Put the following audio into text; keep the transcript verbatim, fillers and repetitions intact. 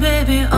baby.